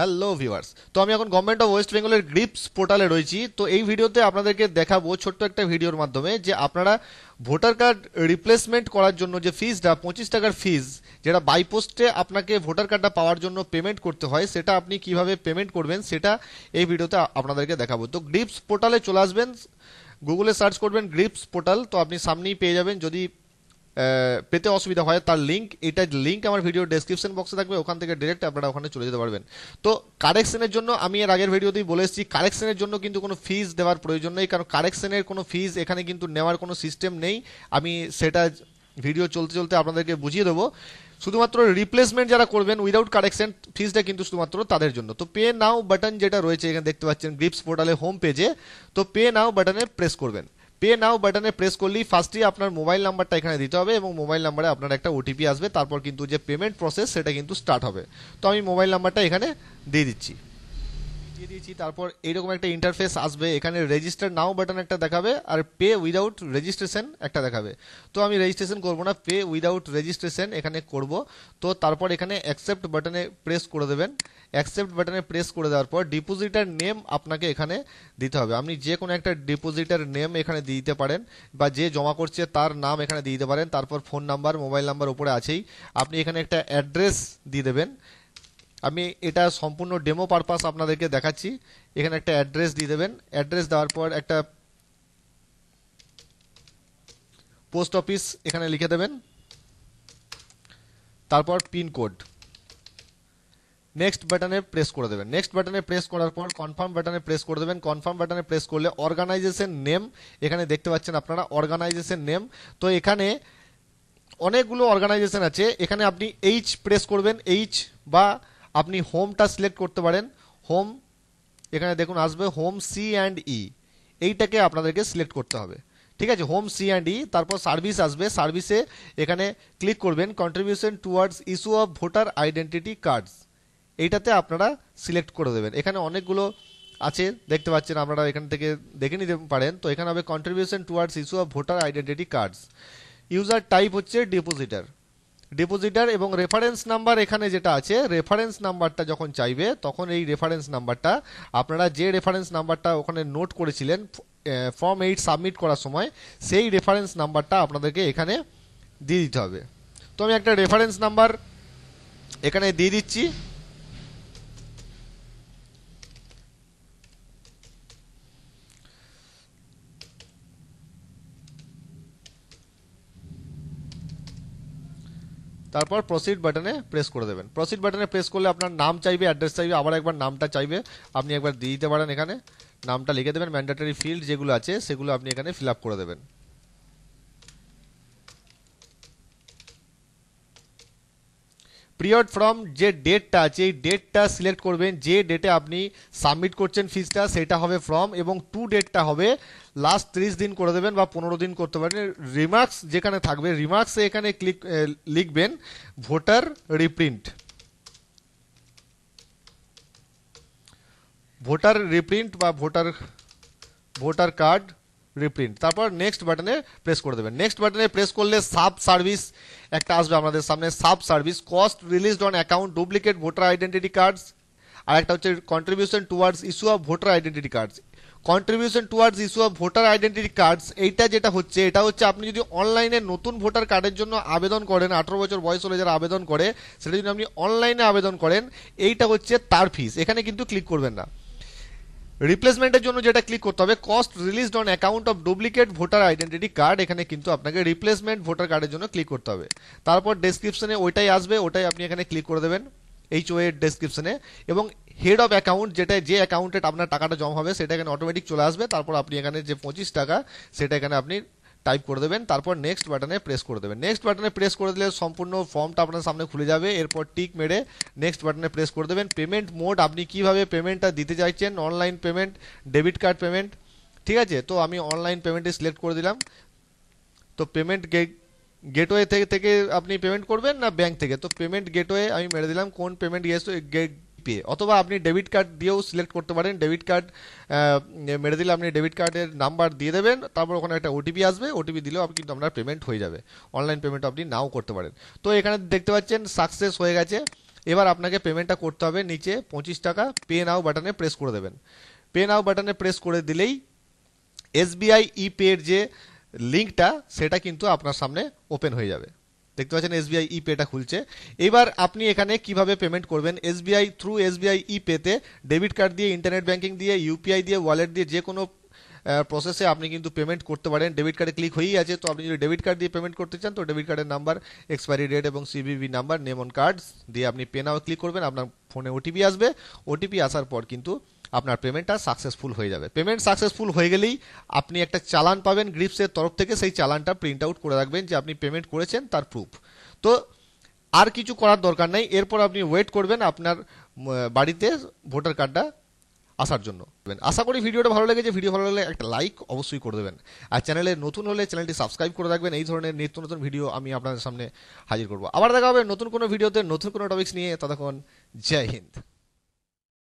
Hello viewers तो आमी এখন government of waste Bengal GRIPS पोर्टाले रयेछि तो এই ভিডিওতে আপনাদেরকে দেখাবো ছোট্ট একটা ভিডিওর মাধ্যমে যে আপনারা ভোটার কার্ড রিপ্লেসমেন্ট করার জন্য যে ফিসটা 25 টাকার ফিস যেটা বাই পোস্টে আপনাকে ভোটার কার্ডটা পাওয়ার জন্য পেমেন্ট করতে হয় সেটা আপনি কিভাবে পেমেন্ট করবেন সেটা এই ভিডিওতে আপনাদেরকে দেখাবো। তো গ্রিপস পোর্টালে চলে আসবেন, গুগলে সার্চ করবেন গ্রিপস পোর্টাল, তো আপনি সামনেই পেয়ে যাবেন। যদি পেতে অসুবিধা হয় তার লিংক, এটার লিংক আমার ভিডিও ডেসক্রিপশন বক্সে থাকবে, ওখান থেকে ডাইরেক্ট আপনারা ওখানে চলে যেতে পারবেন। তো কারেকশনের জন্য আমি এর আগের ভিডিওতেই বলে এসেছি, কারেকশনের জন্য কিন্তু কোনো ফিজ দেওয়ার প্রয়োজন নেই, কারণ কারেকশনের কোনো ফিজ এখানে কিন্তু নেওয়ার কোনো সিস্টেম নেই। আমি সেটা ভিডিও চলতে চলতে আপনাদেরকে বুঝিয়ে দেবো। শুধুমাত্র রিপ্লেসমেন্ট যারা করবেন উইদাউট কারেকশন, ফিজটা কিন্তু শুধুমাত্র তাদের জন্য। তো পে নাও বাটন যেটা রয়েছে এখানে দেখতে পাচ্ছেন গ্রিপস পোর্টালে হোম পেজে, তো পে নাও বাটনে প্রেস করবেন। पे नाउ बटने प्रेस कर ली फार्स्टी आपनर मोबाइल नम्बर एखे दीते हैं और मोबाइल नम्बर आपनर एक ओटीपी आसबे, तारपर किन्तु जो पेमेंट प्रसेस सेटा किन्तु स्टार्ट होबे। तो आमी मोबाइल नम्बर एखे दिए दिच्छी तारपर एरकम एक इंटरफेस आसबे, एखाने रेजिस्टर नाउ बटन एक देखाबे और पे उइदाउट रेजिस्ट्रेशन एक देखाबे। तो आमी रेजिस्ट्रेशन करब ना, पे उइदाउट रेजिस्ट्रेशन एखाने करब। तो तारपर एखाने एक्सेप्ट बटने प्रेस करे देबेन, एक्सेप्ट बटने प्रेस करे देওয়ার পর ডিপোজিটার নেম আপনাকে এখানে দিতে হবে। আপনি যে কোনো একটা ডিপোজিটার নেম এখানে দিয়ে দিতে পারেন বা যে জমা করছে তার নাম এখানে দিয়ে দিতে পারেন। তারপর ফোন নাম্বার, মোবাইল নাম্বার উপরে আছেই। আপনি এখানে একটা অ্যাড্রেস দিয়ে দেবেন। আমি এটা সম্পূর্ণ ডেমো পারপাস আপনাদেরকে দেখাচ্ছি। এখানে একটা অ্যাড্রেস দিয়ে দেবেন, অ্যাড্রেস দেওয়ার পর একটা পোস্ট অফিস এখানে লিখে দেবেন, তারপর পিনকোড, नेक्स्ट बटने प्रेस कर देवें। नेक्स्ट बटने प्रेस करार पर कन्फार्म बटने प्रेस कर देवें। कन्फार्म बटने प्रेस कर ले अर्गानाइजेशन नेम एखाने देखते पाच्छेन आपनारा अर्गानाइजेशन नेम। तो एखाने अनेकगुलो अर्गानाइजेशन आछे, एखाने आपनी एच प्रेस करबेन, एच बा आपनी होमटा सिलेक्ट करते पारेन। होम एखाने देखुन आसबे होम सी एंड ई, एइटाके आपनादेरके सिलेक्ट करते होबे। ठीक है, होम सी एंड ई, तारपर सार्विस आसबे, सार्विसे एखाने क्लिक करबेन contribution towards issue of voter identity cards, এইটাতে আপনারা সিলেক্ট করে দেবেন। এখানে অনেকগুলো আছে দেখতে পাচ্ছেন, আপনারা এখান থেকে দেখে নিতে পারেন। তো এখানে হবে contribution towards issue of voter identity cards. User type হচ্ছে ডিপোজিটার, ডিপোজিটার এবং রেফারেন্স নাম্বার এখানে যেটা আছে রেফারেন্স নাম্বারটা যখন চাইবে তখন এই রেফারেন্স নাম্বারটা আপনারা যে রেফারেন্স নাম্বারটা ওখানে নোট করেছিলেন ফর্ম 8 সাবমিট করার সময় সেই রেফারেন্স নাম্বারটা আপনাদেরকে এখানে দিয়ে দিতে হবে। তো আমি একটা রেফারেন্স নাম্বার এখানে দিয়ে দিচ্ছি। তারপর প্রসিড বাটনে প্রেস করে দেবেন। প্রসিড বাটনে প্রেস করলে আপনার নাম চাইবে, অ্যাড্রেস চাইবে, আবার একবার নামটা চাইবে। আপনি একবার দিয়ে দিতে পারেন, এখানে নামটা লিখে দেবেন। ম্যান্ডেটরি ফিল্ড যেগুলো আছে সেগুলো আপনি এখানে ফিল আপ করে দেবেন। পিরিয়ড ফ্রম যে ডেটটা আছে এই ডেটটা সিলেক্ট করবেন, যে ডেটে আপনি সাবমিট করছেন ফিজটা সেটা হবে ফ্রম, এবং টু ডেটটা হবে লাস্ট 30 দিন করে দেবেন বা 15 দিন করতে পারেন। রিমার্কস যেখানে থাকবে রিমার্কসে এখানে ক্লিক লিখবেন ভোটার রিপ্রিন্ট, ভোটার রিপ্রিন্ট বা ভোটার কার্ড রিপ্রিন্ট। তারপর নেক্সট বাটনে প্রেস করে দেবেন। নেক্সট বাটনে প্রেস করলে সাব সার্ভিস একটা আসবে আমাদের সামনে। Sub service cost released on account duplicate voter identity cards, আর একটা হচ্ছে contribution towards issue of voter identity cards. Contribution towards issue of voter identity cards এইটা যেটা হচ্ছে এটা হচ্ছে আপনি যদি অনলাইনে নতুন ভোটার কার্ডের জন্য আবেদন করেন, 18 বছর বয়স হলে যারা আবেদন করে সেটা যদি আপনি অনলাইনে আবেদন করেন এইটা হচ্ছে তার ফিস। এখানে কিন্তু ক্লিক করবেন না। রিপ্লেসমেন্টের জন্য যেটা ক্লিক করতে হবে cost released on account of duplicate voter identity card, এখানে কিন্তু আপনাকে রিপ্লেসমেন্ট ভোটার কার্ডের জন্য ক্লিক করতে হবে। তারপর ডেসক্রিপশনে ওইটাই আসবে, ওইটাই আপনি এখানে ক্লিক করে দেবেন এইচও এর ডেসক্রিপশনে, এবং হেড অফ অ্যাকাউন্ট যেটা যে অ্যাকাউন্টে আপনার টাকাটা জমা হবে সেটা এখানে অটোমেটিক চলে আসবে। তারপর আপনি এখানে যে 25 টাকা সেটা এখানে আপনি টাইপ করে দেবেন। তারপর নেক্সট বাটনে প্রেস করে দেবেন। নেক্সট বাটনে প্রেস করে দিলে সম্পূর্ণ ফর্মটা আপনার সামনে খুলে যাবে। এরপর টিক মেরে নেক্সট বাটনে প্রেস করে দেবেন। পেমেন্ট মোড আপনি কিভাবে পেমেন্টটা দিতে চাইছেন, online payment, debit card payment, ঠিক আছে। তো আমি অনলাইন পেমেন্টে সিলেক্ট করে দিলাম। তো পেমেন্ট গেটওয়ে থেকে আপনি পেমেন্ট করবেন না ব্যাংক থেকে, তো পেমেন্ট গেটওয়ে আমি মেরে দিলাম। কোন পেমেন্ট পে অথবা আপনি ডেবিট কার্ড দিয়েও সিলেক্ট করতে পারেন। ডেবিট কার্ড মেরে দিলে আপনি ডেবিট কার্ডের নাম্বার দিয়ে দেবেন, তারপর ওখানে একটা ওটিপি আসবে, ওটিপি দিলেও আপনি কিন্তু আপনার পেমেন্ট হয়ে যাবে। অনলাইন পেমেন্ট আপনি নাও করতে পারেন। তো এখানে দেখতে পাচ্ছেন সাকসেস হয়ে গেছে। এবার আপনাকে পেমেন্টটা করতে হবে নিচে 25 টাকা পে নাও বাটনে প্রেস করে দেবেন। পে নাও বাটনে প্রেস করে দিলেই এসবিআই ই পে এর যে লিংকটা সেটা কিন্তু আপনার সামনে ওপেন হয়ে যাবে। দেখতে পাচ্ছেন এসবিআই ই পেটা খুলছে। এবার আপনি এখানে কিভাবে পেমেন্ট করবেন, এসবিআই থ্রু এসবিআই ই পেতে ডেবিট কার্ড দিয়ে, ইন্টারনেট ব্যাংকিং দিয়ে, ইউপিআই দিয়ে, ওয়ালেট দিয়ে, যে কোনো প্রসেসে আপনি কিন্তু পেমেন্ট করতে পারেন। ডেবিট কার্ডে ক্লিক হয়েই আছে, তো আপনি যদি ডেবিট কার্ড দিয়ে পেমেন্ট করতে চান তো ডেবিট কার্ডের নাম্বার, এক্সপায়ারি ডেট এবং CVV number, name on card দিয়ে আপনি পে নাও ক্লিক করবেন। আপনার ফোনে ওটিপি আসবে, ওটিপি আসার পর কিন্তু আপনার পেমেন্টটা সাকসেসফুল হয়ে যাবে। পেমেন্ট সাকসেসফুল হয়ে গেলেই আপনি একটা চালান পাবেন গ্রিপসের তরফ থেকে, সেই চালানটা প্রিন্ট আউট করে রাখবেন যে আপনি পেমেন্ট করেছেন তার প্রুফ। তো আর কিছু করার দরকার নাই, এরপর আপনি ওয়েট করবেন আপনার বাড়িতে ভোটার কার্ডটা আসার জন্য। আশা করি ভিডিওটা ভালো লেগেছে। ভিডিও ভালো লাগলে একটা লাইক অবশ্যই করে দেবেন, আর চ্যানেলে নতুন হলে চ্যানেলটি সাবস্ক্রাইব করে রাখবেন। এই ধরনের নিত্য নতুন ভিডিও আমি আপনাদের সামনে হাজির করব। আবার দেখা হবে নতুন কোনো ভিডিওতে নতুন কোনো টপিকস নিয়ে। ততক্ষণ জয় হিন্দ।